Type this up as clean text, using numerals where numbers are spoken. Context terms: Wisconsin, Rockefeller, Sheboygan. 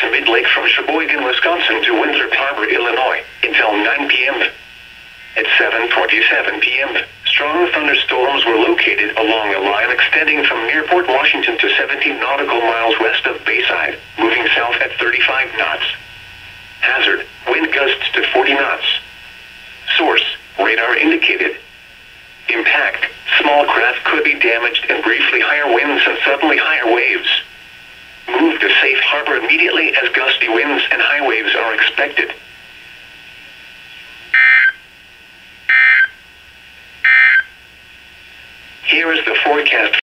to Midlake from Sheboygan, Wisconsin to Windsor Harbor, Illinois, until 9 p.m. At 7:27 p.m., strong thunderstorms were located along a line extending from Nearport, Washington to 17 nautical miles west of Bayside, moving south at 35 knots. Hazard, wind gusts to 40 knots. Source, radar indicated. Impact, small craft could be damaged and briefly higher winds and suddenly higher waves. Move to safe harbor immediately as gusty winds and high waves are expected. Here is the forecast.